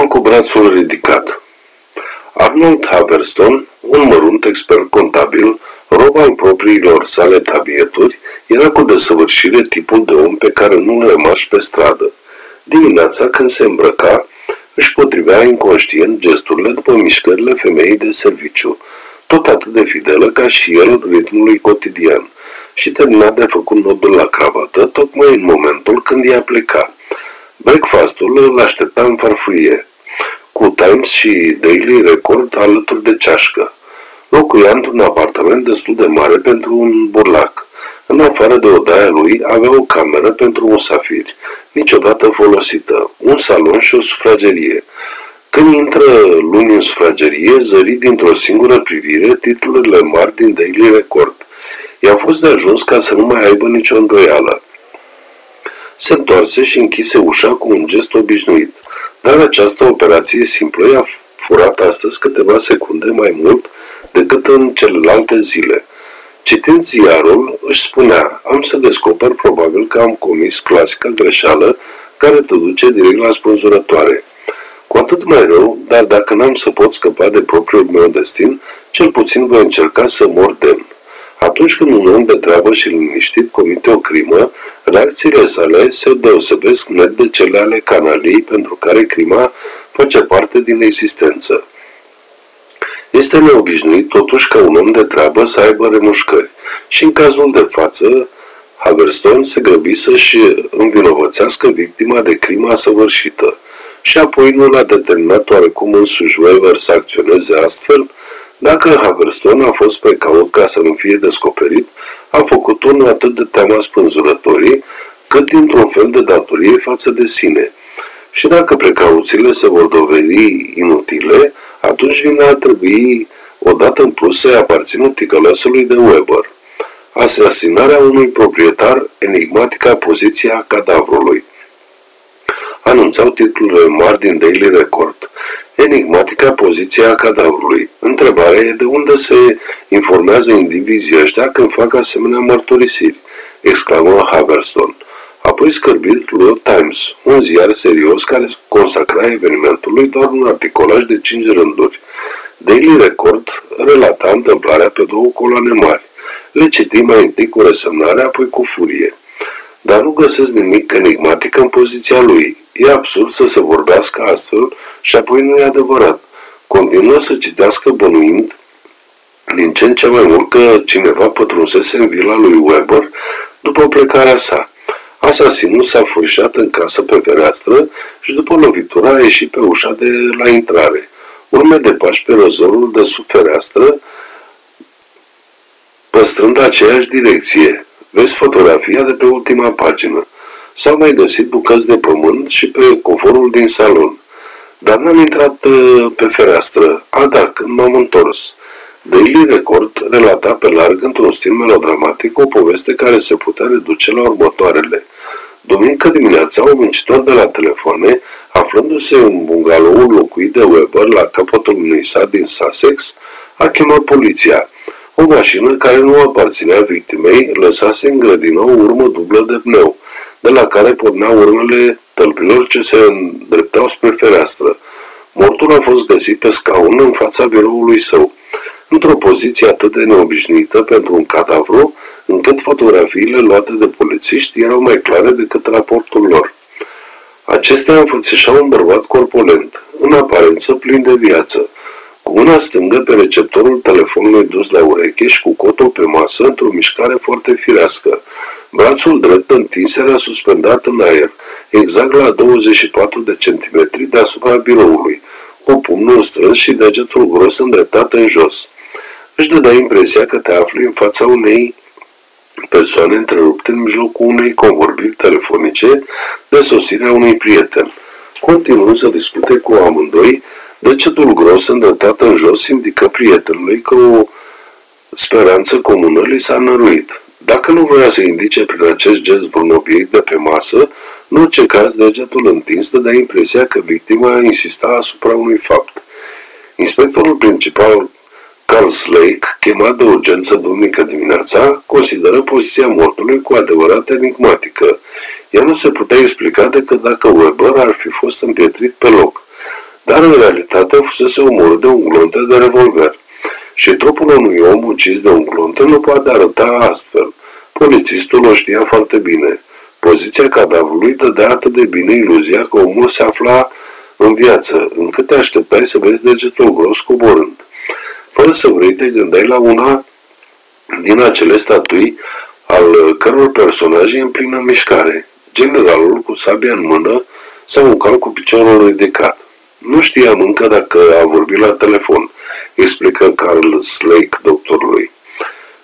Băiatul cu brațul ridicat. Arnold Haverston, un mărunt expert contabil, rob al propriilor sale tabieturi, era cu desăvârșire tipul de om pe care nu-l rămași pe stradă. Dimineața, când se îmbrăca, își potrivea inconștient gesturile după mișcările femeii de serviciu, tot atât de fidelă ca și el ritmului cotidian, și termina de făcut nodul la cravată tocmai în momentul când ea pleca. Breakfastul îl aștepta în farfurie, cu Times și Daily Record alături de ceașcă. Locuia într-un apartament destul de mare pentru un burlac. În afară de odaia lui avea o cameră pentru musafiri, niciodată folosită, un salon și o sufragerie. Când intră luni în sufragerie, zări dintr-o singură privire titlurile mari din Daily Record. I-a fost de ajuns ca să nu mai aibă nicio îndoială. Se întoarse și închise ușa cu un gest obișnuit, dar această operație simplă i-a furat astăzi câteva secunde mai mult decât în celelalte zile. Citind ziarul, își spunea: am să descoper probabil că am comis clasica greșeală care te duce direct la spânzurătoare. Cu atât mai rău, dar dacă n-am să pot scăpa de propriul meu destin, cel puțin voi încerca să mor demn. Atunci când un om de treabă și liniștit comite o crimă, reacțiile sale se deosebesc net de cele ale canaliei pentru care crima face parte din existență. Este neobișnuit totuși ca un om de treabă să aibă remușcări și în cazul de față, Haverston se grăbi să-și învinovățească victima de crima săvârșită și apoi nu l-a determinat oarecum însuși Weber să acționeze astfel. Dacă Haverston a fost pe caut ca să nu fie descoperit, a făcut-o nu atât de teama spânzurătorii, cât dintr-un fel de datorie față de sine. Și dacă precauțiile se vor dovedi inutile, atunci vina ar trebui odată în plus să-i aparțină ticălosului de Weber. Asasinarea unui proprietar, enigmatica poziție a cadavrului, anunțau titlurile mari din Daily Record. Enigmatica poziție a cadavrului. Întrebarea e de unde se informează indivizii ăștia când fac asemenea mărturisiri, exclamă Haverston. Apoi scârbit luă Times, un ziar serios care consacra evenimentului doar un articolaj de 5 rânduri. Daily Record relata întâmplarea pe 2 coloane mari. Le citi mai întâi cu resemnare, apoi cu furie. Dar nu găsesc nimic enigmatic în poziția lui. E absurd să se vorbească astfel și apoi nu e adevărat. Continuă să citească bănuind din ce în ce mai mult că cineva pătrunsese în vila lui Weber după plecarea sa. Asasinul s-a furișat în casă pe fereastră și după lovitura a ieșit pe ușa de la intrare. Urme de pași pe rozorul de sub fereastră, păstrând aceeași direcție. Vezi fotografia de pe ultima pagină. S-au mai găsit bucăți de pământ și pe covorul din salon. Dar n-am intrat pe fereastră. A, da, când m-am întors. Daily Record relata pe larg, într-un stil melodramatic, o poveste care se putea reduce la următoarele. Duminică dimineața, un muncitor de la telefoane, aflându-se în bungalow-ul locuit de Weber la capătul unui sat din Sussex, a chemat poliția. O mașină care nu aparținea victimei lăsase în grădină o urmă dublă de pneu, de la care porneau urmele tălpilor ce se îndreptau spre fereastră. Mortul a fost găsit pe scaun în fața biroului său, într-o poziție atât de neobișnuită pentru un cadavru, încât fotografiile luate de polițiști erau mai clare decât raportul lor. Acestea înfățișau un bărbat corpulent, în aparență plin de viață, cu mâna stângă pe receptorul telefonului dus la ureche și cu cotul pe masă într-o mișcare foarte firească. Brațul drept întins era suspendat în aer, exact la 24 de centimetri deasupra biroului, cu pumnul strâns și degetul gros îndreptat în jos. Își dădea impresia că te afli în fața unei persoane întrerupte în mijlocul unei convorbiri telefonice de sosirea unui prieten. Continuând să discute cu amândoi, degetul gros îndreptat în jos indică prietenului că o speranță comună li s-a năruit. Dacă nu voia să indice prin acest gest vreun obiect de pe masă, în orice caz degetul întins dădea impresia că victima insista asupra unui fapt. Inspectorul principal Carslake, chemat de urgență duminică dimineața, consideră poziția mortului cu adevărat enigmatică. Ea nu se putea explica decât dacă Weber ar fi fost împietrit pe loc. care în realitate fusese omorât de un glonț de revolver. Și trupul unui om ucis de un glonț nu poate arăta astfel. Polițistul o știa foarte bine. Poziția cadavrului dădea atât de bine iluzia că omul se afla în viață, încât te așteptai să vezi degetul gros coborând. Fără să vrei, te gândeai la una din acele statui al căror personaj e în plină mișcare. Generalul cu sabia în mână sau un cal cu piciorul ridicat. Nu știam încă dacă a vorbit la telefon, explică Carslake doctorului.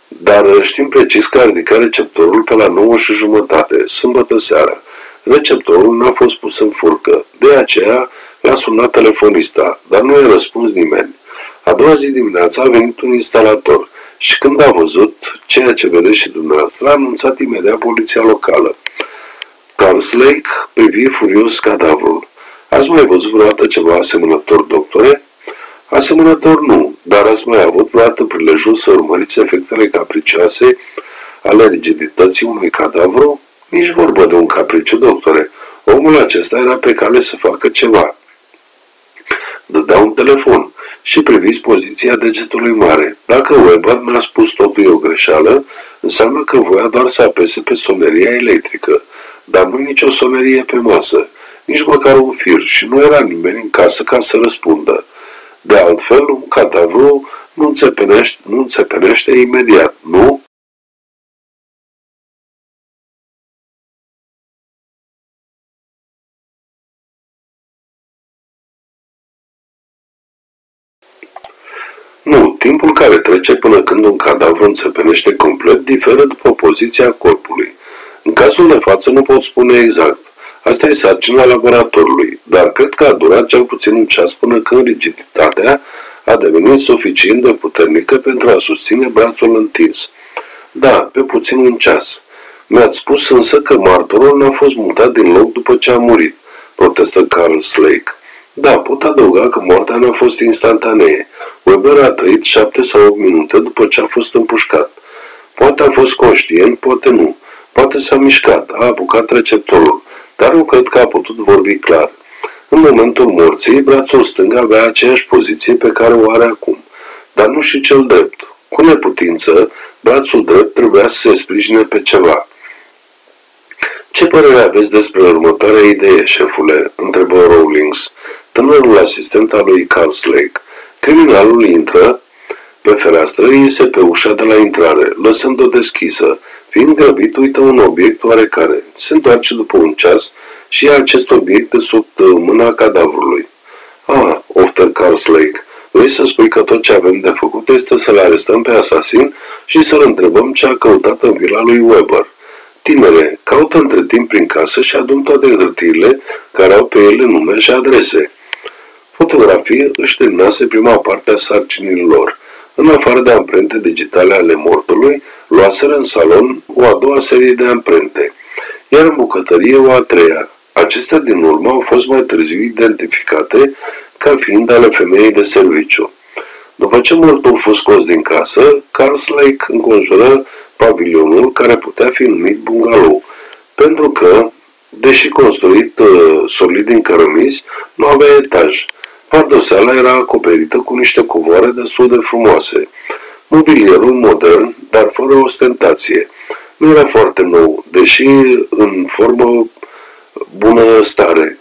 Dar știm precis că a ridicat receptorul pe la 9:30, sâmbătă seara. Receptorul n-a fost pus în furcă, de aceea l-a sunat telefonista, dar nu i-a răspuns nimeni. A doua zi dimineața a venit un instalator și când a văzut ceea ce vedeți și dumneavoastră, a anunțat imediat poliția locală. Carslake privi furios cadavrul. Ați mai văzut vreodată ceva asemănător, doctore? Asemănător nu, dar ați mai avut vreodată prilejul să urmăriți efectele capricioase ale rigidității unui cadavru? Nici vorbă de un capriciu, doctore. Omul acesta era pe cale să facă ceva. Dădea un telefon și priviți poziția degetului mare. Dacă Weber mi-a spus totul e o greșeală, înseamnă că voia doar să apese pe soneria electrică. Dar nu nicio sonerie pe masă, nici măcar un fir și nu era nimeni în casă ca să răspundă. De altfel, un cadavru nu înțepenește imediat, nu? Nu, timpul care trece până când un cadavru înțepenește complet diferă după poziția corpului. În cazul de față nu pot spune exact. Asta e sarcina laboratorului, dar cred că a durat cel puțin un ceas până când rigiditatea a devenit suficient de puternică pentru a susține brațul întins. Da, pe puțin un ceas. Mi-ați spus însă că martorul n-a fost mutat din loc după ce a murit, protestă Carslake. Da, pot adăuga că moartea n-a fost instantanee. Weber a trăit 7 sau 8 minute după ce a fost împușcat. Poate a fost conștient, poate nu. Poate s-a mișcat, a apucat receptorul, dar nu cred că a putut vorbi clar. În momentul morții, brațul stâng avea aceeași poziție pe care o are acum, dar nu și cel drept. Cu neputință, brațul drept trebuia să se sprijine pe ceva. Ce părere aveți despre următoarea idee, șefule?" întrebă Rawlings, tânărul asistent al lui Carslake. Criminalul intră pe fereastră, iese pe ușa de la intrare, lăsând-o deschisă. Fiind grăbit, uită un obiect oarecare. Se întoarce după un ceas și ia acest obiect de sub mâna cadavrului. Ah, oftă Carslake, vrei să spui că tot ce avem de făcut este să-l arestăm pe asasin și să-l întrebăm ce a căutat în vila lui Weber. Tinere, caută între timp prin casă și adun toate hârtiile care au pe ele nume și adrese. Fotografie își terminase prima parte a sarcinilor. În afară de amprente digitale ale mortului, luaseră în salon o a doua serie de amprente, iar în bucătărie o a treia. Acestea din urmă au fost mai târziu identificate ca fiind ale femeii de serviciu. După ce mortul a fost scos din casă, Carslake înconjură pavilionul care putea fi numit bungalow, pentru că, deși construit solid din cărămizi, nu avea etaj. Pardoseala era acoperită cu niște covoare destul de frumoase. Mobilierul modern, dar fără ostentație. Nu era foarte nou, deși în formă bună stare.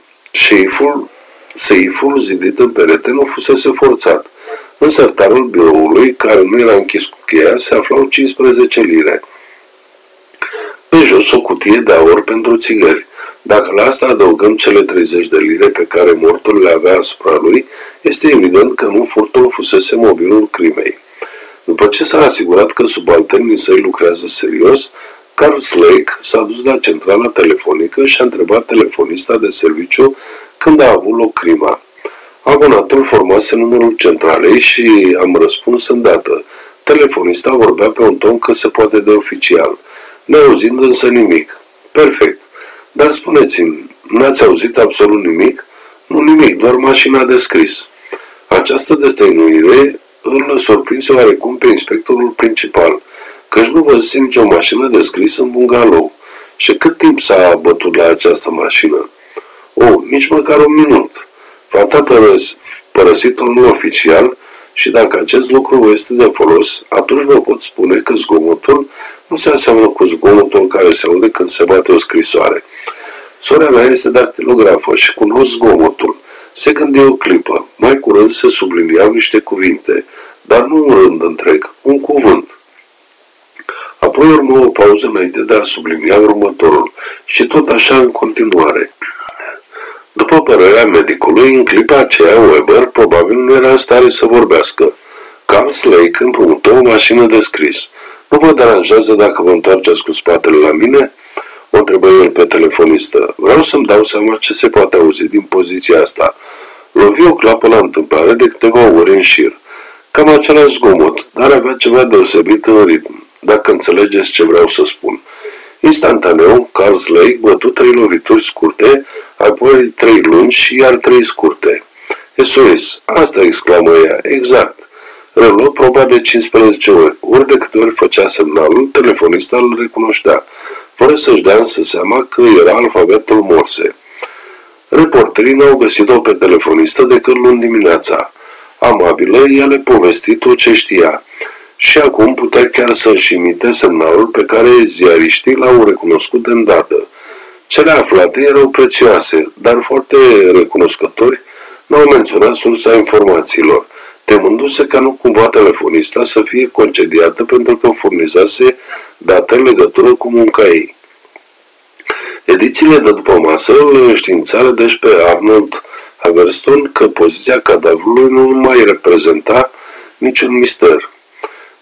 Seiful zidit în perete nu fusese forțat. În sertarul biroului, care nu era închis cu cheia, se aflau 15 lire. Pe jos o cutie de aur pentru țigări. Dacă la asta adăugăm cele 30 de lire pe care mortul le avea asupra lui, este evident că nu furtul fusese mobilul crimei. După ce s-a asigurat că subalternii săi lucrează serios, Carslake s-a dus la centrala telefonică și a întrebat telefonista de serviciu când a avut loc crima. Abonatul formase numărul centralei și am răspuns îndată. Telefonista vorbea pe un ton cât se poate de oficial, neauzind însă nimic. Perfect. Dar spuneți-mi, n-ați auzit absolut nimic? Nu nimic, doar mașina de scris. Această destăinuire îl surprinse oarecum pe inspectorul principal, căci nu văzuse nicio mașină de scris în bungalow. Și cât timp s-a bătut la această mașină? O, nici măcar 1 minut. Fata părăsit unul oficial și dacă acest lucru vă este de folos, atunci vă pot spune că zgomotul nu se înseamnă cu zgomotul care se aude când se bate o scrisoare. Sora mea este dactilografă și cunosc zgomotul. Se gândi o clipă. Mai curând se subliniau niște cuvinte, dar nu un rând întreg, un cuvânt. Apoi urmă o pauză înainte de a sublinia următorul și tot așa în continuare. După părerea medicului, în clipa aceea Weber probabil nu era în stare să vorbească. Carslake împrumută o mașină de scris. Nu vă deranjează dacă vă întoarceți cu spatele la mine? O întrebă el pe telefonistă. Vreau să-mi dau seama ce se poate auzi din poziția asta. Lovi o clapă la întâmplare de câteva ori în șir. Cam același zgomot, dar avea ceva deosebit în ritm, dacă înțelegeți ce vreau să spun. Instantaneu, Carslake bătu 3 lovituri scurte, apoi 3 lungi și iar 3 scurte. SOS, asta exclamă ea, exact. Reluă proba de 15 ori, ori de câte ori făcea semnalul, telefonista îl recunoștea, fără să-și dea însă seama că era alfabetul Morse. Reporterii n-au găsit-o pe telefonistă decât luni dimineața. Amabilă, ea le povesti tot ce știa. Și acum putea chiar să-și imite semnalul pe care ziariștii l-au recunoscut de îndată. Cele aflate erau prețioase, dar foarte recunoscători n-au menționat sursa informațiilor, temându-se ca nu cumva telefonista să fie concediată pentru că furnizase date în legătură cu munca ei. Edițiile de după masă îl înștiințară deci pe Arnold Haverston că poziția cadavrului nu mai reprezenta niciun mister.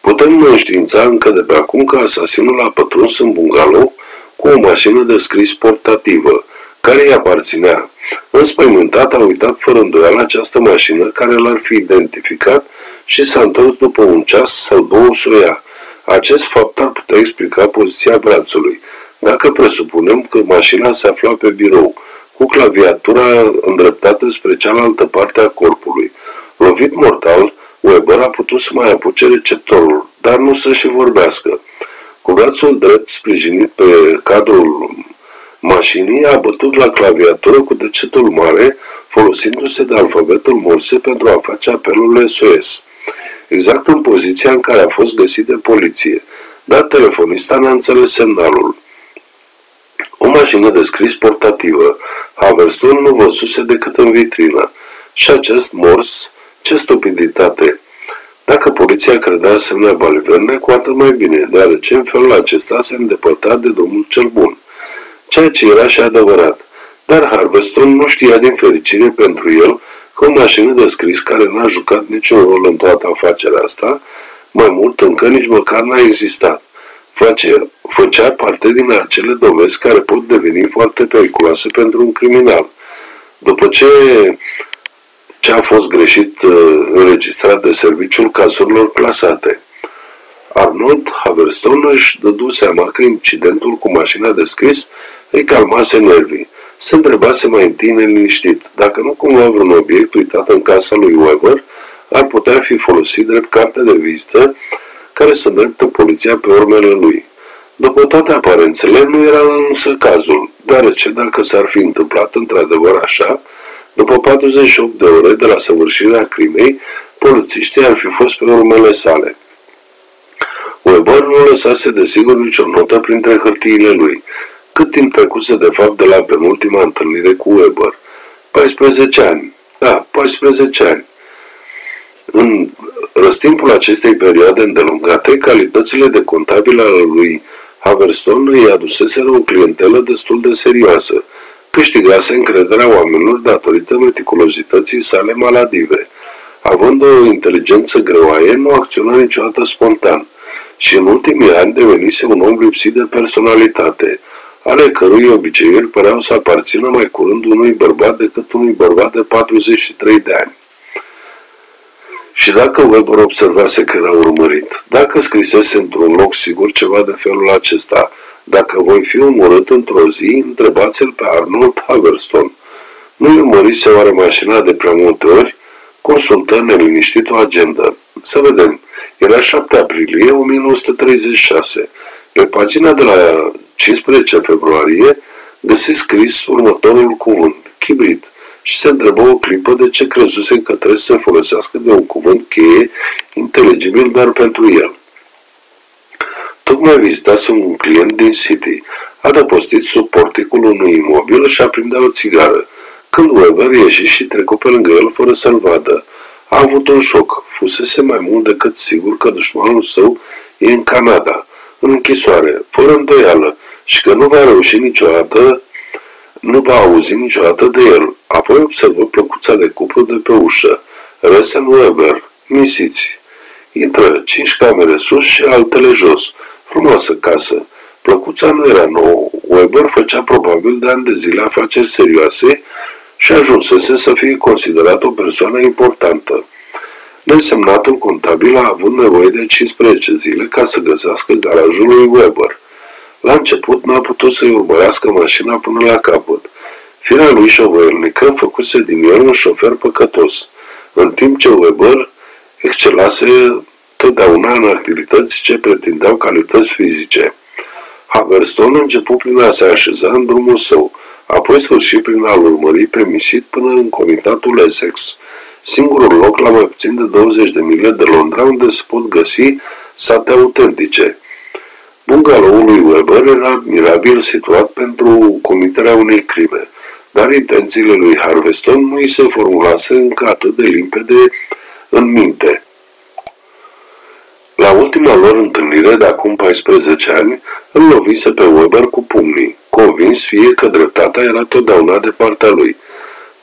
Putem înștiința încă de pe acum că asasinul a pătruns în bungalow cu o mașină de scris portativă, care îi aparținea. Înspăimântat a uitat fără îndoială această mașină care l-ar fi identificat și s-a întors după un ceas sau două să o ia. Acest fapt ar putea explica poziția brațului, dacă presupunem că mașina se afla pe birou, cu claviatura îndreptată spre cealaltă parte a corpului. Lovit mortal, Weber a putut să mai apuce receptorul, dar nu să și vorbească. Cu brațul drept sprijinit pe cadrul mașinii, a bătut la claviatură cu degetul mare, folosindu-se de alfabetul Morse pentru a face apelul SOS, exact în poziția în care a fost găsit de poliție, dar telefonista n-a înțeles semnalul. O mașină de scris portativă, Haverston nu văzuse decât în vitrină, și acest Morse, ce stupiditate! Dacă poliția credea semne baliverne, cu atât mai bine, deoarece în felul acesta se îndepărta de drumul cel bun, ceea ce era și adevărat. Dar Haverston nu știa din fericire pentru el că o mașină de scris care n-a jucat niciun rol în toată afacerea asta, mai mult încă nici măcar n-a existat, făcea parte din acele dovezi care pot deveni foarte periculoase pentru un criminal. După ce a fost greșit înregistrat de serviciul cazurilor clasate. Arnold Haverston își dădu seama că incidentul cu mașina de scris îi calmase nervii. Se întrebase mai întâi neliniștit dacă nu cumva vreun obiect uitat în casa lui Weber ar putea fi folosit drept carte de vizită care să îndreptă poliția pe urmele lui. După toate aparențele, nu era însă cazul, deoarece dacă s-ar fi întâmplat într-adevăr așa, după 48 de ore de la săvârșirea crimei, polițiștii ar fi fost pe urmele sale. Weber nu lăsase desigur nicio notă printre hârtiile lui. Cât timp trecuse de fapt de la penultima întâlnire cu Weber? 14 ani. Da, 14 ani. În răstimpul acestei perioade îndelungate, calitățile de contabil ale lui Haverston îi aduseseră o clientelă destul de serioasă. Câștigase încrederea oamenilor datorită meticulozității sale maladive. Având o inteligență greoaie, nu acționa niciodată spontan și în ultimii ani devenise un om lipsit de personalitate, ale cărui obiceiuri păreau să aparțină mai curând unui bărbat decât unui bărbat de 43 de ani. Și dacă Weber observase că era urmărit, dacă scrisese într-un loc sigur ceva de felul acesta, dacă voi fi omorât într-o zi, întrebați-l pe Arnold Haverston. Nu-i urmărise oare mașina de prea multe ori? Consultă neliniștit o agendă. Să vedem. Era 7 aprilie 1936. Pe pagina de la 15 februarie găsi scris următorul cuvânt. Chibrit. și se întrebă o clipă de ce crezuse că trebuie să folosească de un cuvânt cheie inteligibil doar pentru el. Tocmai vizitase un client din City, adăpostit sub porticul unui imobil și aprindea o țigară, când Weber ieși și trecu pe lângă el fără să-l vadă. A avut un șoc, fusese mai mult decât sigur că dușmanul său e în Canada, în închisoare, fără îndoială, și că nu va reuși niciodată, nu va auzi niciodată de el. Apoi observă plăcuța de cuplu de pe ușă. Reyson Weber, misiți. Intră 5 camere sus și altele jos. Frumoasă casă. Plăcuța nu era nouă. Weber făcea probabil de ani de zile afaceri serioase și ajunsese să fie considerat o persoană importantă. Nesemnatul contabil a avut nevoie de 15 zile ca să găsească garajul lui Weber. La început n-a putut să-i urmărească mașina până la capăt. Firea lui șovăielnică făcuse din el un șofer păcătos, în timp ce Weber excelase totdeauna în activități ce pretindeau calități fizice. Haverston început prin a se așeza în drumul său, apoi sfârșit prin a-l urmări pe misit până în comitatul Essex, singurul loc la mai puțin de 20 de mile de Londra unde se pot găsi sate autentice. Bungalow-ul lui Weber era admirabil situat pentru comiterea unei crime, dar intențiile lui Haverston nu îi se formulase încă atât de limpede în minte. La ultima lor întâlnire de acum 14 ani, îl lovise pe Weber cu pumnii, convins fie că dreptatea era totdeauna de partea lui.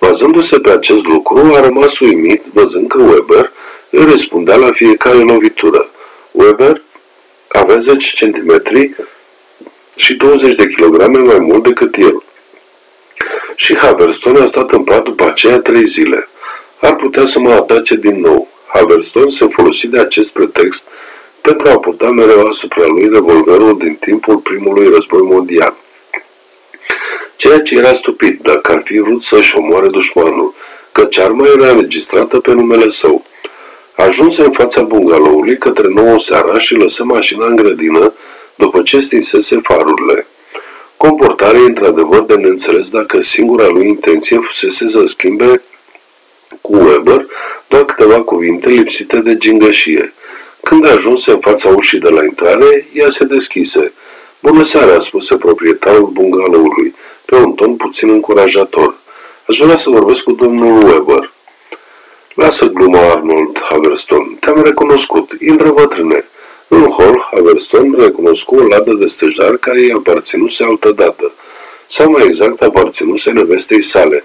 Bazându-se pe acest lucru, a rămas uimit, văzând că Weber îi răspundea la fiecare lovitură. Weber avea 10 cm și 20 de kilograme mai mult decât el. Și Haverston a stat în pat după aceea 3 zile. Ar putea să mă atace din nou. Haverston se folosi de acest pretext pentru a purta mereu asupra lui revolverul din timpul primului război mondial. Ceea ce era stupid dacă ar fi vrut să-și omoare dușmanul, căci arma era înregistrată pe numele său. Ajunse în fața bungalow-ului către 9 seara și lăsă mașina în grădină după ce stinsese farurile. Comportarea e într-adevăr de neînțeles dacă singura lui intenție fusese să schimbe cu Weber doar câteva cuvinte lipsite de gingășie. Când ajunse în fața ușii de la intrare, ea se deschise. "Bună seara," spuse proprietarul bungalow-ului, pe un ton puțin încurajator. "Aș vrea să vorbesc cu domnul Weber." "Lasă gluma, Arnold Haverston. Te-am recunoscut. Intră, bătrâne." În hol, Haverston recunoscu o ladă de stejar care i-a aparținuse altădată, sau mai exact aparținuse nevestei sale.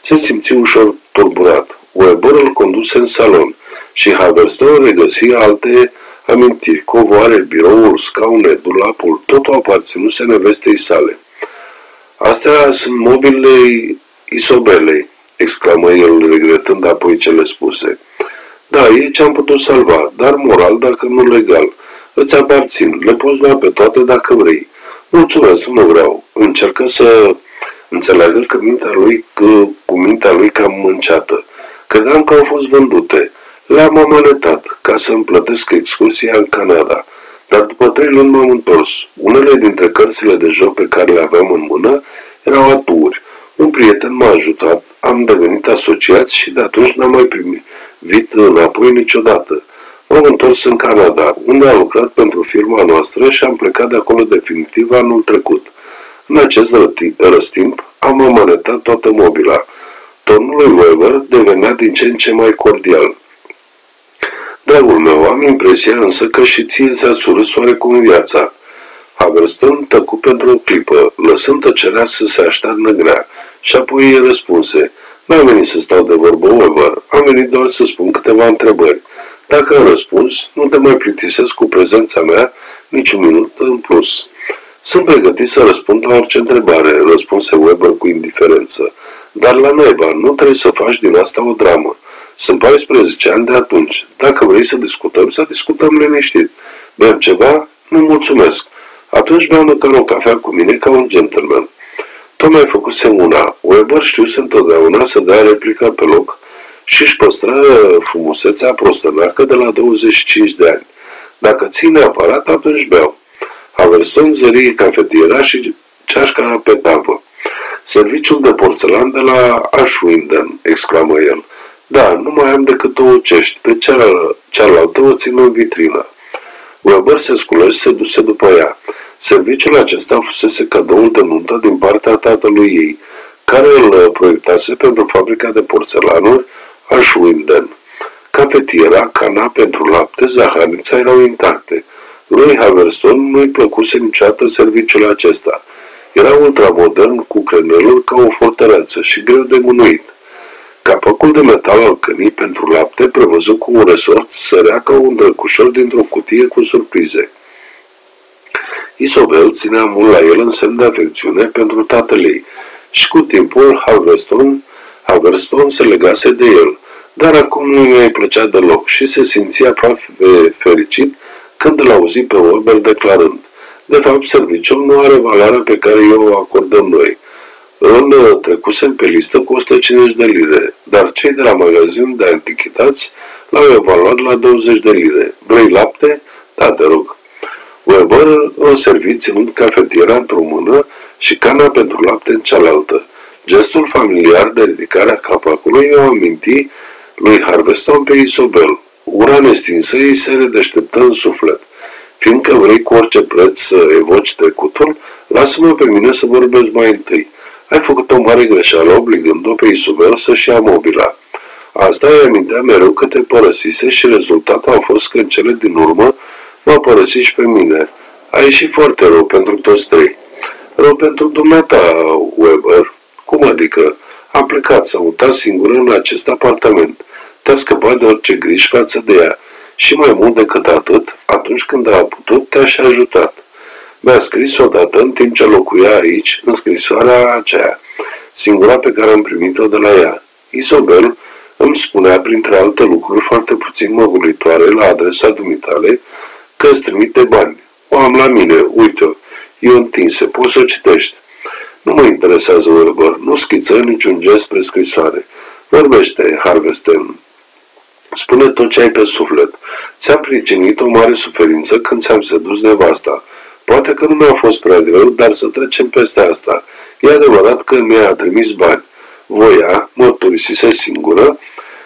Se simți ușor tulburat. Weber îl conduse în salon și Haverston regăsi alte amintiri, covoare, biroul, scaune, dulapul, totul aparținuse nevestei sale. "Astea sunt mobilele Isobelei," exclamă el, regretând apoi cele spuse. "Da, e ce am putut salva, dar moral dacă nu legal. Îți aparțin, le poți lua pe toate dacă vrei." "Mulțumesc, nu vreau." Încercă să înțeleagă că cu mintea lui cam mânceată. "Credeam că au fost vândute. Le-am amanetat ca să îmi plătesc excursia în Canada. Dar după 3 luni m-am întors. Unele dintre cărțile de joc pe care le aveam în mână erau aturi. Un prieten m-a ajutat, am devenit asociați și de atunci n-am mai primit înapoi niciodată. M-am întors în Canada, unde am lucrat pentru firma noastră și am plecat de acolo definitiv anul trecut. În acest răstimp am amanetat toată mobila." Tonul lui Weber devenea din ce în ce mai cordial. "Dragul meu, am impresia însă că și ție ți-a surâs oarecum viața." Haverston tăcu pentru o clipă, lăsând tăcerea să se aștearnă grea, și apoi îi răspunse: "N-am venit să stau de vorbă, Weber. Am venit doar să spun câteva întrebări. Dacă îmi răspunzi, nu te mai plictisesc cu prezența mea niciun minut în plus." "Sunt pregătit să răspund la orice întrebare," răspunse Weber cu indiferență. "Dar la naiba, nu trebuie să faci din asta o dramă. Sunt 14 ani de atunci. Dacă vrei să discutăm, să discutăm liniștit. Beam ceva? Nu, mulțumesc." "Atunci beam măcar o cafea cu mine ca un gentleman." Tocmai făcuse una. Weber știuse întotdeauna să dea replica pe loc și își păstra frumusețea prostănacă de la 25 de ani. "Dacă ții neapărat, atunci beau." Haverston zărie cafetiera și ceașca pe tavă. Serviciul de porțelan de la Ashwinden, exclamă el. Da, nu mai am decât două cești, pe cealaltă o țin în vitrină. Weber se sculă și se duse după ea. Serviciul acesta fusese cadoul de nuntă din partea tatălui ei, care îl proiectase pentru fabrica de porțelanuri Ashwinden. Cafetiera, cana pentru lapte, zahărnița erau intacte. Lui Haverston nu-i plăcuse niciodată serviciul acesta. Era ultramodern, cu creneluri ca o fortăreață și greu de gunuit. Capacul de metal al cănii pentru lapte, prevăzut cu un resort, sărea ca un drăgușor dintr-o cutie cu surprize. Isobel ținea mult la el în semn de afecțiune pentru tatăl ei și cu timpul Haverston se legase de el, dar acum nu-i mai plăcea deloc și se simțea aproape fericit când îl auzi pe Weber declarând: de fapt, serviciul nu are valoarea pe care o acordăm noi. Îl trecusem pe listă cu 150 de lire, dar cei de la magazin de antichități l-au evaluat la 20 de lire. Vrei lapte? Da, te rog. Weber o servi ținând cafetiera într-o mână și cana pentru lapte în cealaltă. Gestul familiar de ridicare a capacului i-o aminti lui Haverston pe Isobel. Ura nestinsă ei se redeșteptă în suflet. Fiindcă vrei cu orice preț să evoci trecutul, lasă-mă pe mine să vorbesc mai întâi. Ai făcut o mare greșeală obligând-o pe Isobel să-și ia mobila. Asta îi amintea mereu că te părăsise și rezultatul a fost că în cele din urmă m-a părăsit și pe mine. A ieșit foarte rău pentru toți trei. Rău pentru dumneata, Weber. Cum adică? A plecat, s-a mutat singură în acest apartament. Te-a scăpat de orice griji față de ea. Și mai mult decât atât, atunci când a putut, te-a și ajutat. Mi-a scris odată, în timp ce locuia aici, în scrisoarea aceea, singura pe care am primit-o de la ea. Isobel îmi spunea, printre alte lucruri foarte puțin măgulitoare la adresa dumitale, că îți trimite bani. O am la mine, uite-o, e întinse, poți să o citești. Nu mă interesează, Weber, nu schiță niciun gest pe scrisoare. Vorbește, Haverston. Spune tot ce ai pe suflet. Ți-a pricinit o mare suferință când ți-am sedus nevasta. Poate că nu mi-a fost prea greu, dar să trecem peste asta. E adevărat că mi-a trimis bani. Voia, mărturisise singură,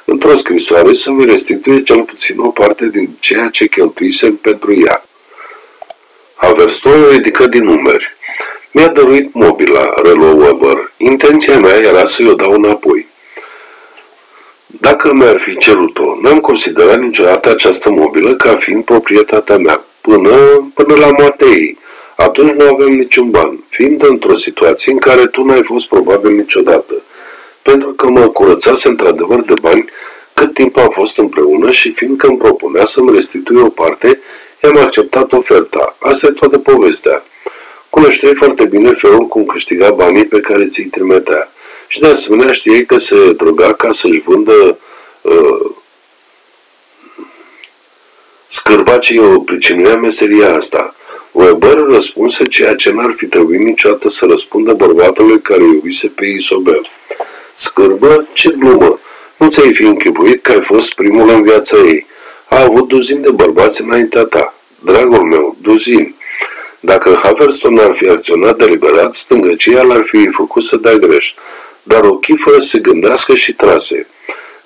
într-o scrisoare să-mi restituie cel puțin o parte din ceea ce cheltuisem pentru ea. Haverston o ridică din umeri. Mi-a dăruit mobila, reluă Weber. Intenția mea era să-i o dau înapoi. Dacă mi-ar fi cerut-o, n-am considerat niciodată această mobilă ca fiind proprietatea mea, până la moartea ei. Atunci nu aveam niciun ban, fiind într-o situație în care tu n-ai fost probabil niciodată, pentru că mă curățase într-adevăr de bani cât timp am fost împreună și fiindcă îmi propunea să-mi restitui o parte, i-am acceptat oferta. Asta e toată povestea. Cunoșteai foarte bine felul cum câștiga banii pe care ți-i trimitea. Și de asemenea știe că se droga ca să-și vândă scârba ce o pricinuia meseria asta. Weber răspunse ceea ce n-ar fi trebuit niciodată să răspundă bărbatului care iubise pe Isobel. Scârbă? Ce glumă! Nu ți-ai fi închipuit că ai fost primul în viața ei. A avut duzini de bărbați înaintea ta. Dragul meu, duzini! Dacă Haverston ar fi acționat deliberat, stângăcia l-ar fi făcut să dea greș. Dar o chifă se gândească și trase.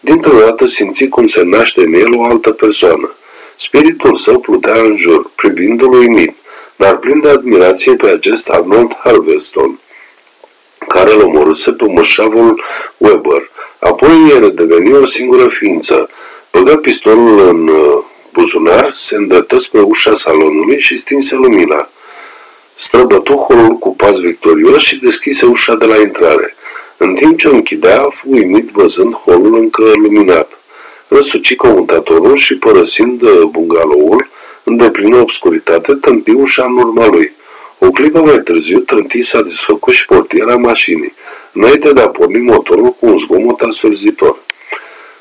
Dintr-o dată simți cum se naște în el o altă persoană. Spiritul său plutea în jur, privindu-l uimit, dar plin de admirație pe acest Arnold Haverston, care îl omoruse pe mășavul Weber. Apoi el redeveni o singură ființă. Băga pistolul în buzunar, se îndreptă spre ușa salonului și stinse lumina. Străbătu holul cu pas victorios și deschise ușa de la intrare. În timp ce o închidea, fu uimit văzând holul încă luminat. Răsuci comutatorul și, părăsind bungalow-ul, în deplină obscuritate, trânti ușa în urma lui. O clipă mai târziu, trânti s-a desfăcut și portiera mașinii, înainte de a porni motorul cu un zgomot asurzitor.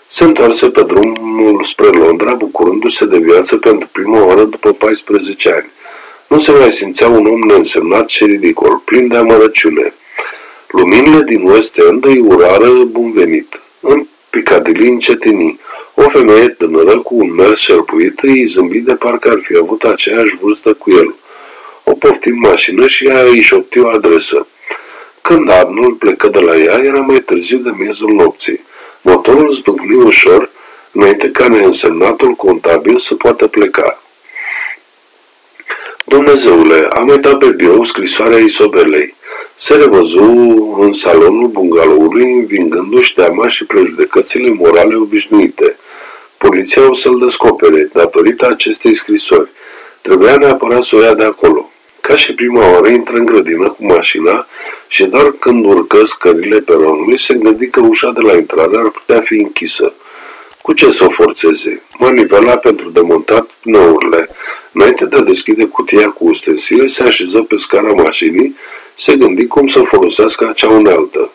Se întoarse pe drumul spre Londra, bucurându-se de viață pentru prima oară după 14 ani. Nu se mai simțea un om neînsemnat și ridicol, plin de amărăciune. Luminile din West End îi urară bun venit. În Piccadilly încetinii. O femeie tânără cu un mers șerpuit îi zâmbi de parcă ar fi avut aceeași vârstă cu el. O poftim mașină și ea îi șopti o adresă. Când Arnold plecă de la ea, era mai târziu de miezul nopții. Motorul zbucni ușor, înainte ca neînsemnatul contabil să poată pleca. Dumnezeule, am uitat pe birou scrisoarea Isobelei. Se revăzu în salonul bungaloului, învingându-și teama și prejudecățile morale obișnuite. Poliția o să-l descopere, datorită acestei scrisori. Trebuia neapărat să o ia de acolo. Ca și prima oară intră în grădină cu mașina și doar când urcă scările peronului, se gândi că ușa de la intrare ar putea fi închisă. Cu ce să o forțeze? Manivela pentru demontat pneurile. Înainte de a deschide cutia cu ustensile, se așeză pe scara mașinii, se gândi cum să folosească acea unealtă.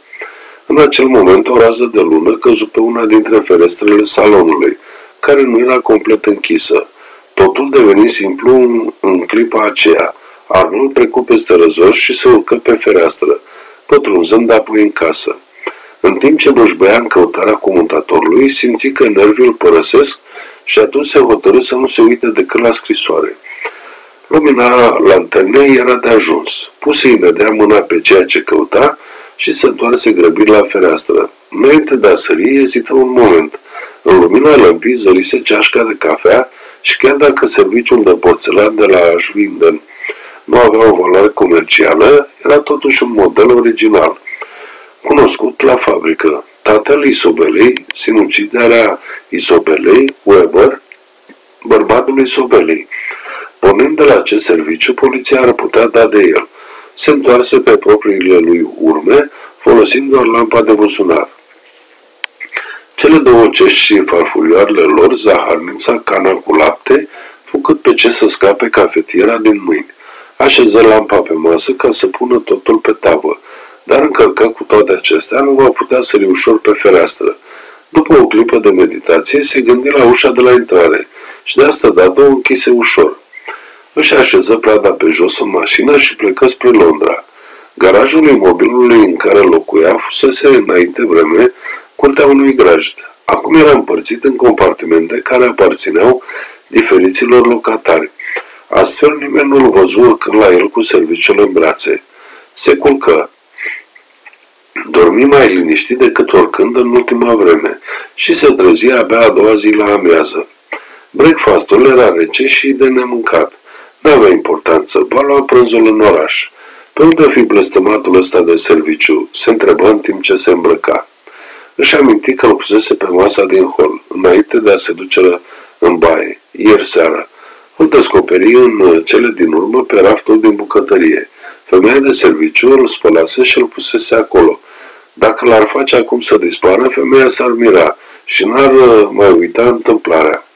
În acel moment, o rază de lună căzu pe una dintre ferestrele salonului, care nu era complet închisă. Totul deveni simplu în clipa aceea. Arnold trecu peste răzor și se urcă pe fereastră, pătrunzând apoi în casă. În timp ce bășbăia în căutarea comutatorului, simți că nervii îl părăsesc și atunci se hotărâ să nu se uite decât la scrisoare. Lumina lanternei era de ajuns. Puse imediat mâna pe ceea ce căuta și se întoarse grăbit la fereastră. Înainte de a sări, ezită un moment. În lumina lămpii zărise ceașca de cafea și chiar dacă serviciul de porțelan de la Ashwinden nu avea o valoare comercială, era totuși un model original, cunoscut la fabrică. Tatăl Isobelei, sinuciderea Isobelei, Weber, bărbatul Isobelei. Pornind de la acest serviciu, poliția ar putea da de el. Se întoarse pe propriile lui urme, folosind doar lampa de buzunar. Cele două cești și farfurioarele lor, zaharnița, cana cu lapte, făcut pe ce să scape cafetiera din mâini. Așeză lampa pe masă ca să pună totul pe tavă, dar încărca cu toate acestea nu va putea sări ușor pe fereastră. După o clipă de meditație, se gândi la ușa de la intrare și de asta dată o închise ușor. Își așeză plada pe jos în mașină și plecă spre Londra. Garajul imobilului în care locuia fusese înainte vreme curtea unui grajd. Acum era împărțit în compartimente care aparțineau diferiților locatari. Astfel nimeni nu-l văzu urcând la el cu serviciul în brațe. Se culcă. Dormi mai liniștit decât oricând în ultima vreme și se trezi abia a doua zi la amiază. Breakfastul era rece și de nemâncat. N-avea importanță, va lua prânzul în oraș. Pe unde fi blestematul ăsta de serviciu? Se întreba în timp ce se îmbrăca. Își aminti că îl pusese pe masa din hol, înainte de a se duce în baie, ieri seara. Îl descoperi în cele din urmă pe raftul din bucătărie. Femeia de serviciu îl spălase și îl pusese acolo. Dacă l-ar face acum să dispară, femeia s-ar mira și n-ar mai uita întâmplarea.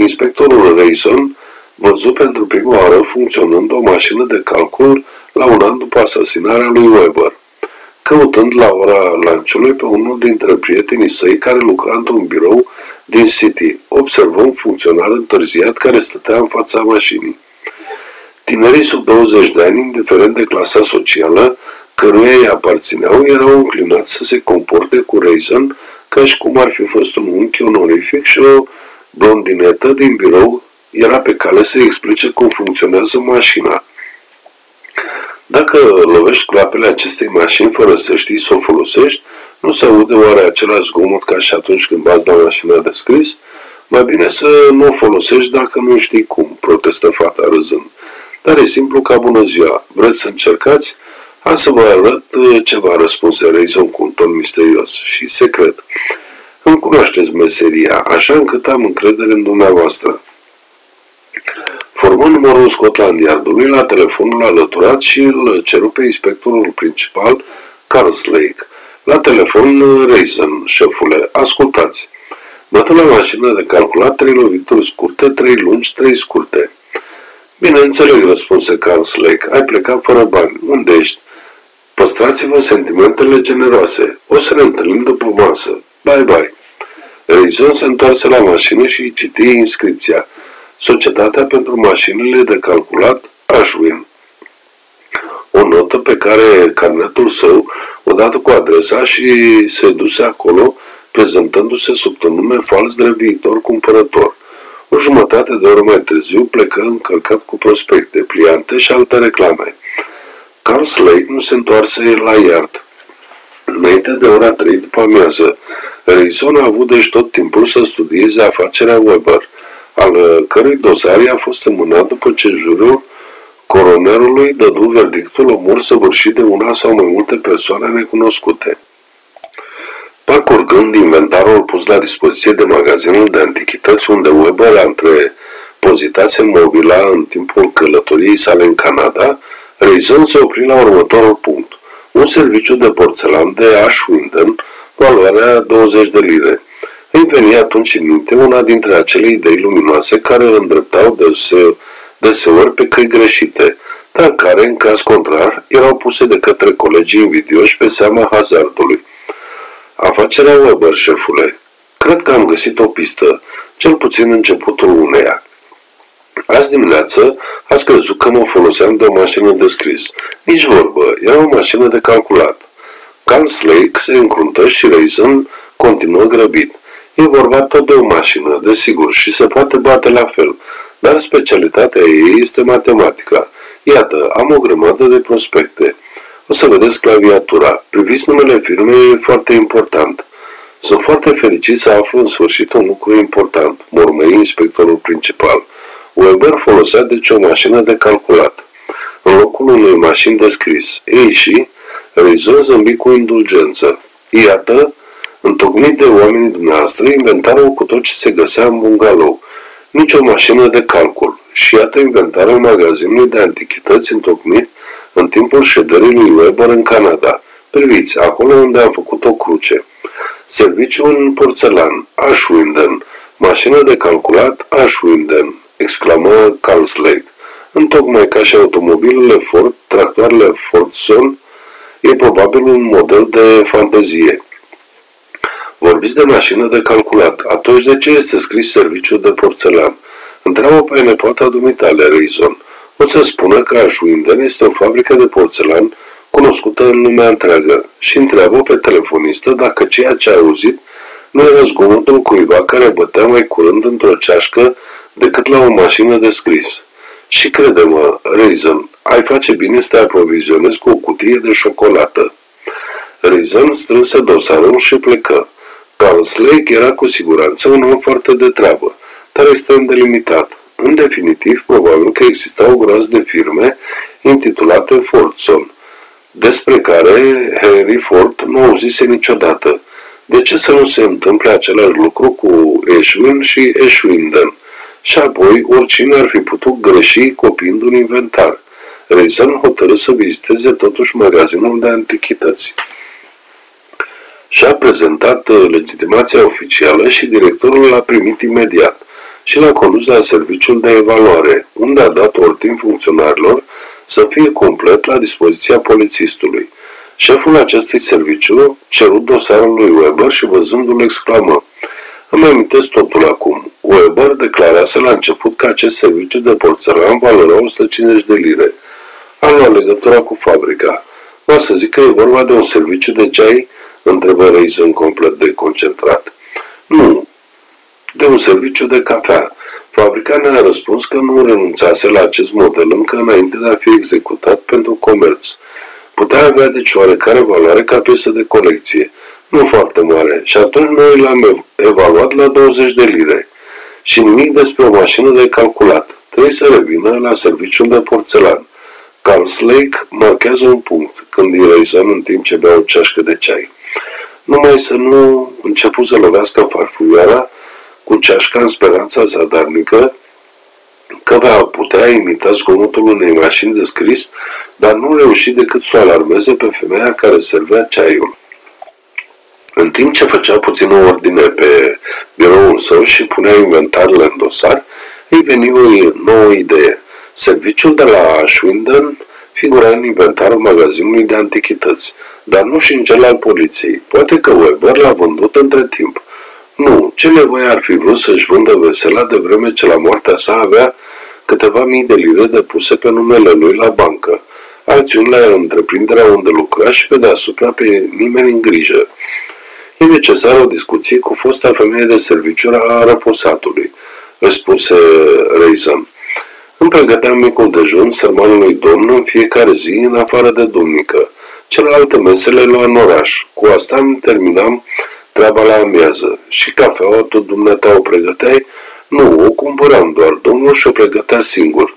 Inspectorul Reyson văzu pentru prima oară funcționând o mașină de calcul la un an după asasinarea lui Weber, căutând la ora lanciului pe unul dintre prietenii săi care lucra într-un birou din City. Observă un funcționar întârziat care stătea în fața mașinii. Tinerii sub 20 de ani, indiferent de clasa socială căruia îi aparțineau, erau înclinați să se comporte cu Reyson ca și cum ar fi fost un unchi onorific și o blondinetă din birou era pe cale să-i explice cum funcționează mașina. Dacă lovești clapele acestei mașini fără să știi să o folosești, nu se aude oare același zgomot ca și atunci când bați la mașina de scris? Mai bine să nu o folosești dacă nu știi cum, protestă fata râzând. Dar e simplu ca bună ziua. Vreți să încercați? Am să vă arăt ceva, răspunse Reyson cu un ton misterios și secret. Îmi cunoașteți meseria, așa încât am încredere în dumneavoastră. Formă numărul Scotland Yardului la telefonul alăturat și îl ceru pe inspectorul principal, Carslake. La telefon, Reyson, șefule, ascultați. Bătă la mașină de calculat 3 lovituri scurte, 3 lungi, 3 scurte. Bine, înțeleg, răspunse Carslake. Ai plecat fără bani. Unde ești? Păstrați-vă sentimentele generoase. O să ne întâlnim după masă. Bye, bye. Reyson se întoarse la mașină și îi citi inscripția. Societatea pentru mașinile de calculat Ashwin. O notă pe care carnetul său odată cu adresa și se duse acolo, prezentându-se sub un nume fals de viitor cumpărător. O jumătate de oră mai târziu plecă încărcat cu prospecte, pliante și alte reclame. Carslake nu se întoarse la iard. Înainte de ora 3 după amiază, Reyson a avut deci tot timpul să studieze afacerea Weber, al cărei dosar i-a fost înmânat după ce juriul coronerului dădu verdictul omor săvârșit de una sau mai multe persoane necunoscute. Parcurgând inventarul pus la dispoziție de magazinul de antichități unde Weber întrepozitase mobila în timpul călătoriei sale în Canada, Reyson se opri la următorul punct: un serviciu de porțelan de Ashwinden, valoarea 20 de lire. Îi veni atunci în minte una dintre acele idei luminoase care îl îndreptau deseori pe căi greșite, dar care, în caz contrar, erau puse de către colegii invidioși pe seama hazardului. Afacerea Weber, șefule. Cred că am găsit o pistă, cel puțin începutul uneia. Azi dimineață ați crezut că mă foloseam de o mașină de scris. Nici vorbă, era o mașină de calculat. Carslake se încruntă și Reyson continuă grăbit. E vorba tot de o mașină, desigur, și se poate bate la fel, dar specialitatea ei este matematica. Iată, am o grămadă de prospecte. O să vedeți claviatura. Priviți numele firmei, e foarte important. Sunt foarte fericit să aflu în sfârșit un lucru important, mormăi inspectorul principal. Weber folosea deci o mașină de calculat în locul unei mașini de scris. Ei și Reyson zâmbi cu indulgență. Iată, întocmit de oamenii dumneavoastră, inventarul cu tot ce se găsea în bungalow. Nici o mașină de calcul. Și iată inventarul magazinului de antichități întocmit în timpul șederii lui Weber în Canada. Priviți, acolo unde am făcut o cruce. Serviciu în porțelan, Ashwinden. Mașină de calculat, Ashwinden, exclamă Carslake. Întocmai ca și automobilele Ford, tractoarele Fordson, e probabil un model de fantezie. Vorbiți de mașină de calculat. Atunci de ce este scris serviciu de porțelan? Întreabă pe nepoata dumitale, Reyson. O să spună că Ashwinden este o fabrică de porțelan cunoscută în lumea întreagă și întreabă pe telefonistă dacă ceea ce a auzit nu era zgomotul cuiva care bătea mai curând într-o ceașcă decât la o mașină de scris. Și crede-mă, Reyson, ai face bine să te aprovizionezi cu o cutie de șocolată. Reyson strânse dosarul și plecă. Carslake era cu siguranță un om foarte de treabă, dar extrem de limitat. În definitiv, probabil că existau groază de firme intitulate Fordson, despre care Henry Ford nu auzise niciodată. De ce să nu se întâmple același lucru cu Ashwin și Ashwinden? Și apoi, oricine ar fi putut greși copiind un inventar. Reyson hotărâ să viziteze totuși magazinul de antichități. Și-a prezentat legitimația oficială și directorul l-a primit imediat și l-a condus la serviciul de evaluare, unde a dat ordin funcționarilor să fie complet la dispoziția polițistului. Șeful acestui serviciu cerut dosarul lui Weber și văzându-l exclamă: Îmi amintesc totul acum. Weber declarase la început că acest serviciu de porțelan valora 150 de lire. Am luat legătura cu fabrica. Vă să zic că e vorba de un serviciu de ceai? Întrebă Reyson complet deconcentrat. Nu, de un serviciu de cafea. Fabrica ne-a răspuns că nu renunțase la acest model încă înainte de a fi executat pentru comerț. Putea avea deci oarecare valoare ca piesă de colecție, nu foarte mare, și atunci noi l-am evaluat la 20 de lire. Și nimic despre o mașină de calculat. Trebuie să revină la serviciul de porțelan. Carslake marchează un punct când îi Reyson în timp ce bea o ceașcă de ceai. Numai să nu începu să lovească farfurioara cu ceașca în speranța zadarnică că va putea imita zgomotul unei mașini de scris, dar nu reuși decât să o alarmeze pe femeia care servea ceaiul. În timp ce făcea puțină ordine pe biroul său și punea inventarele în dosar, îi veni o nouă idee. Serviciul de la Ashwinden figura în inventarul magazinului de antichități, dar nu și în cel al poliției. Poate că Weber l-a vândut între timp. Nu, ce nevoie ar fi vrut să-și vândă vesela de vreme ce la moartea sa avea câteva mii de lire depuse pe numele lui la bancă, acțiuni la întreprinderea unde lucra și pe deasupra pe nimeni în grijă. E necesară o discuție cu fosta femeie de serviciu a răposatului, răspunse Reyson. Îmi pregăteam micul dejun sărmanului domn în fiecare zi, în afară de duminică. Celelalte mesele la în oraș. Cu asta îmi terminam treaba la amiază. Și cafeaua, tot dumneata o pregăteai? Nu, o cumpăram doar domnul și o pregătea singur.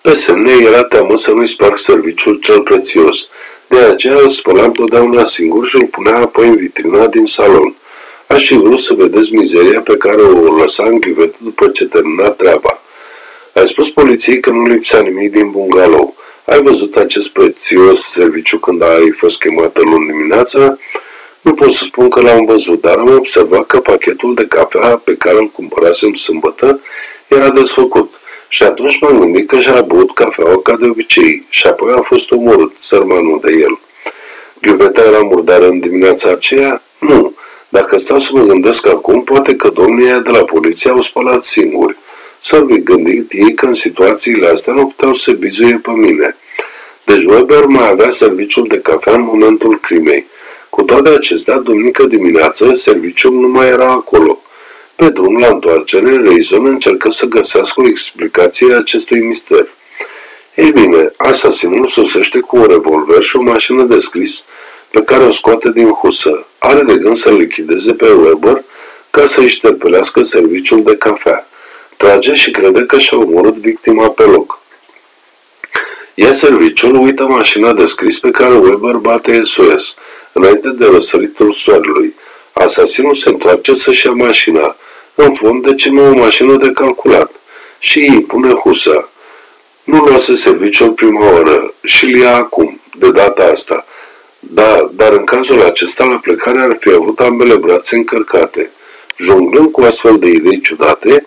Pe semne era teamă să nu-i sparg serviciul cel prețios. De aceea îl spălam totdeauna singur și îl punea apoi în vitrina din salon. Aș fi vrut să vedeți mizeria pe care o lăsa în ghivetă după ce termina treaba. Ai spus poliției că nu lipsea nimic din bungalow. Ai văzut acest prețios serviciu când ai fost chemată luni dimineața? Nu pot să spun că l-am văzut, dar am observat că pachetul de cafea pe care îl cumpărasem sâmbătă era desfăcut. Și atunci m-am gândit că și-a băut cafeaua ca de obicei și apoi a fost omorât, sărmanul de el. Ghiveta era murdară în dimineața aceea? Nu. Dacă stau să mă gândesc acum, poate că domnii de la poliție au spălat singuri. S-au gândit ei că în situațiile astea nu puteau să bizuie pe mine. Deci Weber mai avea serviciul de cafea în momentul crimei. Cu toate acestea, duminică dimineață, serviciul nu mai era acolo. Pe drum la întoarcere, Reyson încercă să găsească o explicație a acestui mister. Ei bine, asasinul sosește cu un revolver și o mașină de scris pe care o scoate din husă. Are de gând să-l lichideze pe Weber ca să-i șterpelească serviciul de cafea. Trage și crede că și-a omorât victima pe loc. Ia serviciul, uită mașina de scris pe care Weber bate SOS înainte de răsăritul soarelui. Asasinul se întoarce să-și ia mașina. În fond, de ce nu o mașină de calculat? Și îi pune husa. Nu luase serviciul prima oră și îl ia acum, de data asta. Da, dar în cazul acesta, la plecare ar fi avut ambele brațe încărcate. Jonglând cu astfel de idei ciudate,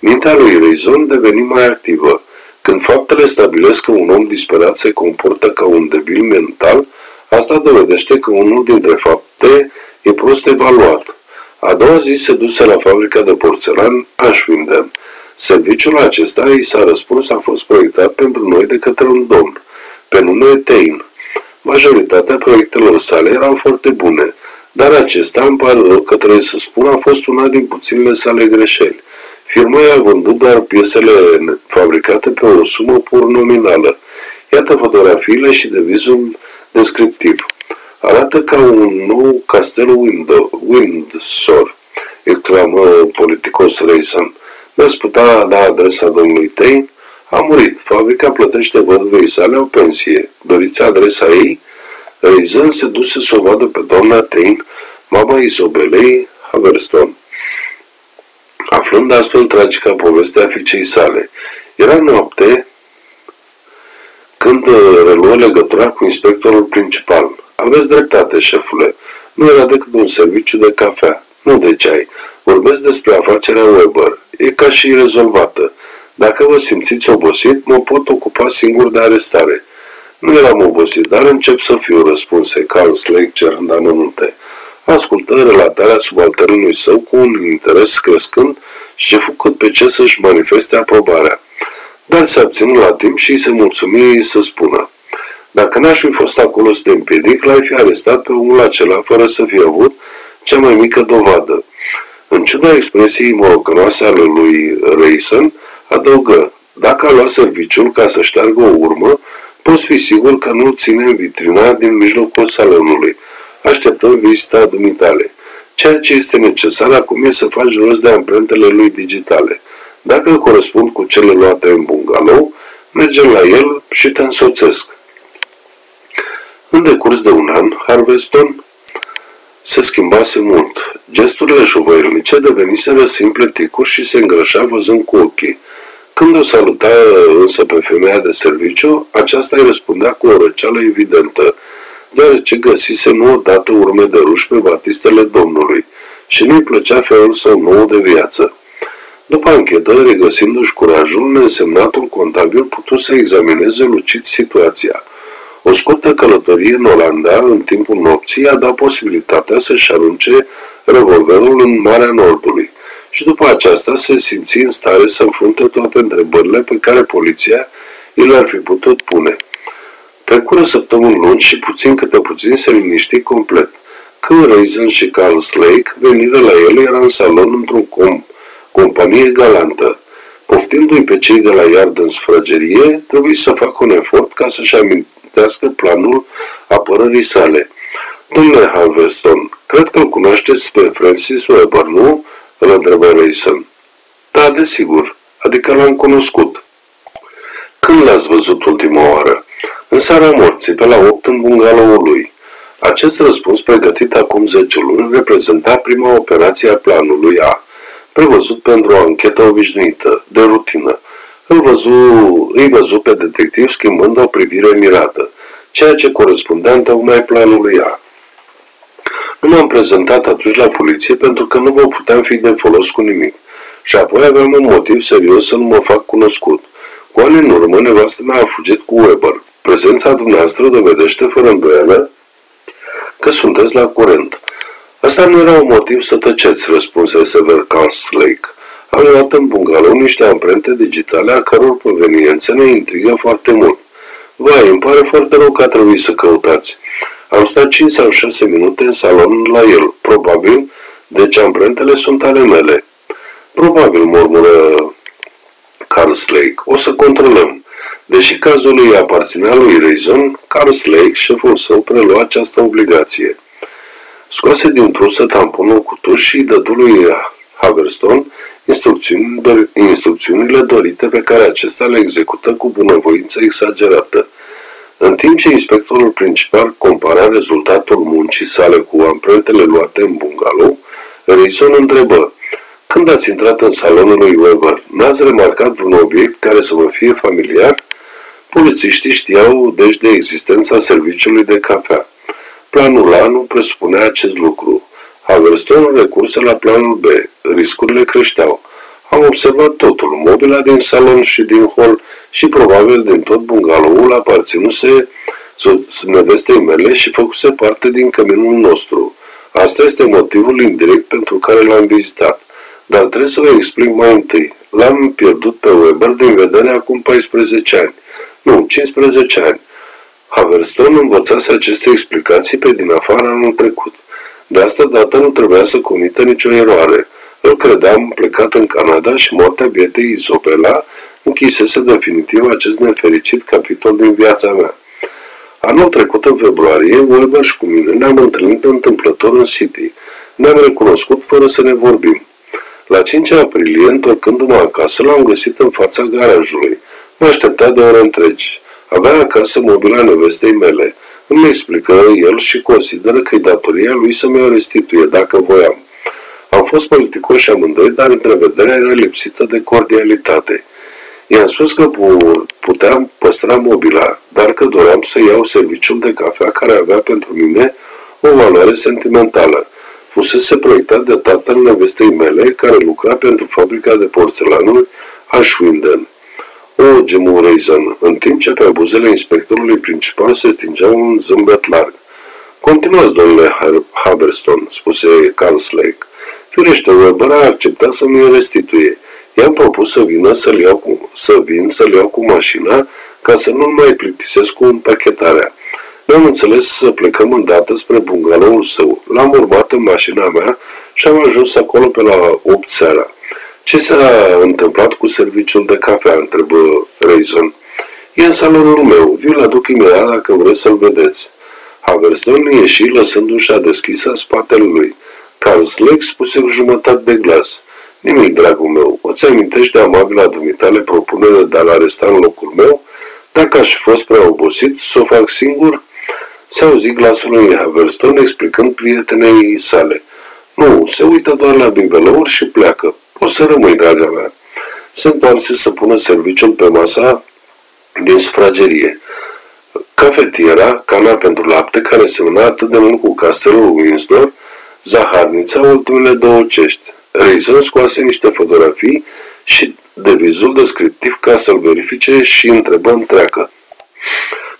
mintea lui Reyson deveni mai activă. Când faptele stabilesc că un om disperat se comportă ca un debil mental, asta dovedește că unul dintre fapte e prost evaluat. A doua zi se duse la fabrica de porțelan Ashwinden. Serviciul acesta, i s-a răspuns, a fost proiectat pentru noi de către un domn, pe nume Tain. Majoritatea proiectelor sale erau foarte bune, dar acesta, îmi pare rău că trebuie să spun, a fost una din puținele sale greșeli. Firma i-a vândut doar piesele fabricate pe o sumă pur nominală. Iată fotografiile și devizul descriptiv. Arată ca un nou castel Windsor, exclamă politicos Reyson. N-ați putea da adresa domnului Tain? A murit. Fabrica plătește văduvei sale o pensie. Doriți adresa ei? Reyson se duse să o vadă pe doamna Tain, mama Isobelei Haverston. Aflând astfel tragica povestea fiicei sale. Era noapte când reluă legătura cu inspectorul principal. Aveți dreptate, șefule. Nu era decât un serviciu de cafea, nu de ceai. Vorbesc despre afacerea Weber. E ca și rezolvată. Dacă vă simțiți obosit, mă pot ocupa singur de arestare. Nu eram obosit, dar încep să fiu, răspunse Carslake cerând amănunte. Ascultă relatarea subalternului său cu un interes crescând și a făcut pe ce să-și manifeste aprobarea. Dar se abținut la timp și se mulțumi să spună. Dacă n-aș fi fost acolo să te împiedic, l-ai fi arestat pe omul acela fără să fie avut cea mai mică dovadă. În ciuda expresiei morocănoase ale lui Reyson, adăugă, dacă a luat serviciul ca să șteargă o urmă, poți fi sigur că nu-l ține în vitrina din mijlocul salonului. Așteptăm vizita dumitale. Ceea ce este necesar acum e să faci rost de amprentele lui digitale. Dacă corespund cu cele luate în bungalow, mergem la el și te însoțesc. În decurs de un an, Haverston se schimbase mult. Gesturile șovăielnice deveniseră simple ticuri și se îngrășa văzând cu ochii. Când o saluta însă pe femeia de serviciu, aceasta îi răspundea cu o răceală evidentă, deoarece găsise nu odată urme de ruși pe batistele domnului și nu-i plăcea felul său nou de viață. După anchetă, regăsindu-și curajul, neînsemnatul contabil putu să examineze lucid situația. O scurtă călătorie în Olanda, în timpul nopții, a dat posibilitatea să-și arunce revolverul în Marea Nordului și după aceasta se simți în stare să înfrunte toate întrebările pe care poliția i le-ar fi putut pune. Trecură săptămâni lungi și puțin câte puțin se liniști complet. Când Reyson și Carslake veniră la el, era în salon într-o companie galantă. Poftindu-i pe cei de la iardă în sufragerie, trebuie să facă un efort ca să-și amintească planul apărării sale. Domnule Haverston, cred că îl cunoașteți pe Francis Weber, nu?" îl întrebă Reyson. Da, desigur, adică l-am cunoscut." Când l-ați văzut ultima oară?" În seara morții, pe la 8 în bungaloul lui." Acest răspuns, pregătit acum 10 luni, reprezenta prima operație a planului A, prevăzut pentru o anchetă obișnuită, de rutină. Îi văzu pe detectiv schimbând o privire mirată, ceea ce corespundea întocmai planului A. Nu m-am prezentat atunci la poliție pentru că nu vă puteam fi de folos cu nimic. Și apoi aveam un motiv serios să nu mă fac cunoscut. Cu ani în urmă, nevastă mea a fugit cu Weber. Prezența dumneavoastră dovedește fără îndoială că sunteți la curent. Asta nu era un motiv să tăceți, răspunse sever Carslake. Am luat în bungalow niște amprente digitale a căror proveniență ne intrigă foarte mult. Vai, îmi pare foarte rău că a trebuit să căutați. Am stat 5 sau 6 minute în salon la el, probabil, deci amprentele sunt ale mele. Probabil, murmură Carslake. O să controlăm. Deși cazul ei aparținea lui Reyson, Carslake, șeful său, prelua această obligație. Scoase din trusă tamponul cu tuș și dădu lui Haverston instrucțiunile dorite pe care acesta le execută cu bunăvoință exagerată. În timp ce inspectorul principal compara rezultatul muncii sale cu amprentele luate în bungalow, Reyson întrebă: când ați intrat în salonul lui Weber, n-ați remarcat vreun obiect care să vă fie familiar? Polițiștii știau deci de existența serviciului de cafea. Planul A nu presupunea acest lucru. Haverston recurse la planul B. Riscurile creșteau. Am observat totul. Mobila din salon și din hol și probabil din tot bungalow-ul aparținuse nevestei mele și făcuse parte din căminul nostru. Asta este motivul indirect pentru care l-am vizitat. Dar trebuie să vă explic mai întâi. L-am pierdut pe Weber din vedere acum 14 ani. Nu, 15 ani. Haverston învățase aceste explicații pe din afară anul trecut. De asta dată nu trebuia să comită nicio eroare. Îl credeam plecat în Canada și moartea bietei Isobela închisese definitiv acest nefericit capitol din viața mea. Anul trecut, în februarie, Weber și cu mine ne-am întâlnit întâmplător în City. Ne-am recunoscut fără să ne vorbim. La 5 aprilie, întorcându-mă acasă, l-am găsit în fața garajului. Mă aștepta de ore întregi. Avea acasă mobila nevestei mele. Îmi explică el și consideră că-i datoria lui să mi-o restituie, dacă voiam. Am fost politicoși amândoi, dar întrevederea era lipsită de cordialitate. I-am spus că puteam păstra mobila, dar că doream să iau serviciul de cafea care avea pentru mine o valoare sentimentală. Fusese proiectat de tatăl nevestei mele, care lucra pentru fabrica de porțelanuri Ashwinden. O, gemul Reyson, în timp ce pe buzele inspectorului principal se stingea un zâmbet larg. Continuați, domnule Haverston, spuse Carslake. Firește, Weber a acceptat să mi-o restituie. I-am propus să vină să-l iau cu mașina ca să nu-l mai plictisesc cu împachetarea. Ne-am înțeles să plecăm îndată spre bungalow-ul său. L-am urmat în mașina mea și am ajuns acolo pe la 8 seara. Ce s-a întâmplat cu serviciul de cafea?" întrebă Reyson. E în salonul meu. Vi-l aduc imediat dacă vreți să-l vedeți." Haverston ieși lăsând ușa deschisă în spatele lui. Carslake spuse cu jumătate de glas: nimic, dragul meu. O-ți amintești de amabila dumitale propunere de a-l aresta în locul meu? Dacă aș fi fost prea obosit, să o fac singur?" Se auzi glasul lui Haverston explicând prietenei sale: nu, se uită doar la bibelouri și pleacă. O să rămâi, draga mea. Se întoarse să pună serviciul pe masa din sufragerie. Cafetiera, cana pentru lapte, care semăna atât de mult cu castelul Windsor, zaharnița, ultimele două cești. Reyson scoase niște fotografii și devizul descriptiv ca să-l verifice și întrebă întreagă: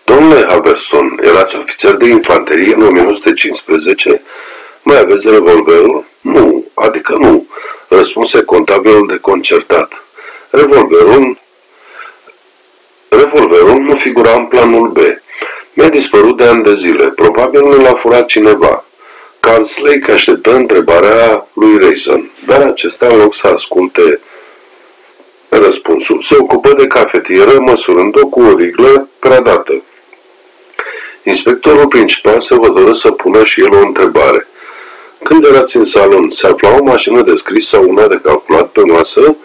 domnule Haverston, erați ofițer de infanterie în 1915? Mai aveți revolverul? Nu, adică nu, răspunse contabilul deconcertat. Revolverul nu figura în planul B. Mi-a dispărut de ani de zile. Probabil nu l-a furat cineva. Carslake așteptă întrebarea lui Reyson, dar acesta, în loc să asculte Răspunsul se ocupă de cafetieră, măsurând-o cu o riglă gradată. Inspectorul principal se hotărâ să pună și el o întrebare. Când erați în salon, se afla o mașină de scris sau una de calculat pe masă?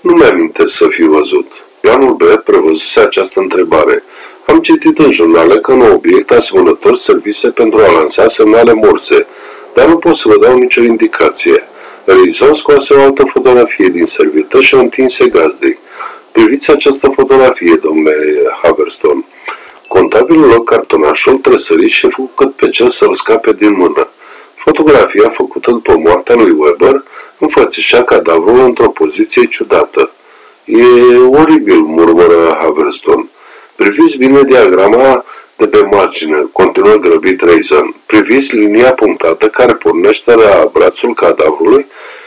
Nu mi-amintesc să fi văzut. Planul B prevăzuse această întrebare. Am citit în jurnale că un obiect asemănător servise pentru a lansa semnale Morse, dar nu pot să vă dau nicio indicație. Reyson scoase o altă fotografie din servietă și o întinse gazdei. Priviți această fotografie, domnule Haverston. Contabilul lua cartonașul, tresări și făcu cât pe cel să-l scape din mână. Fotografia făcută după moartea lui Weber înfățișa cadavrul într-o poziție ciudată. E oribil, murmură Haverston. Priviți bine diagrama de pe margine, continuă grăbit Reyson. Priviți linia punctată care pornește la brațul cadavrului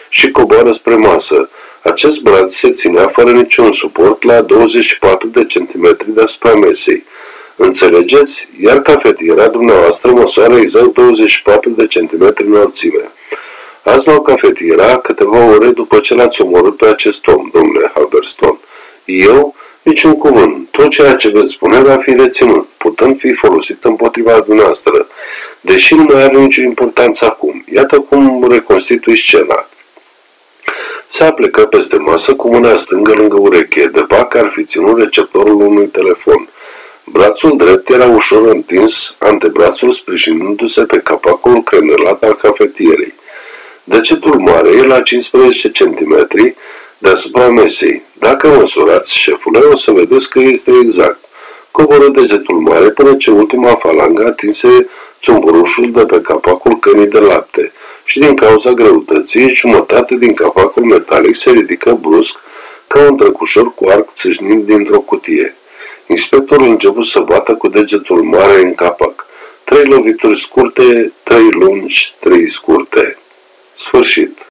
și coboară spre masă. Acest braț se ținea fără niciun suport la 24 de centimetri deasupra mesei. Înțelegeți? Iar cafetiera dumneavoastră măsoară exact 24 de centimetri înălțime. Ați luat cafetiera câteva ore după ce l-ați omorât pe acest om, domnule Haverston. Eu? Niciun cuvânt. Tot ceea ce veți spune va fi reținut, putând fi folosit împotriva dumneavoastră, deși nu mai are nicio importanță acum. Iată cum reconstitui scena. Se aplecă peste masă cu mâna stângă lângă ureche, de parcă ar fi ținut receptorul unui telefon. Brațul drept era ușor întins, antebrațul sprijinindu-se pe capacul crenelat al cafetierei. Degetul mare e la 15 cm deasupra mesei. Dacă măsurați, șefule, o să vedeți că este exact. Coboră degetul mare până ce ultima falangă atinse țumburușul de pe capacul cănii de lapte și din cauza greutății, jumătate din capacul metalic se ridică brusc ca un drăgușor cu arc țâșnind dintr-o cutie. Inspectorul a început să bată cu degetul mare în capac. 3 lovituri scurte, 3 lungi, 3 scurte. Sfârșit.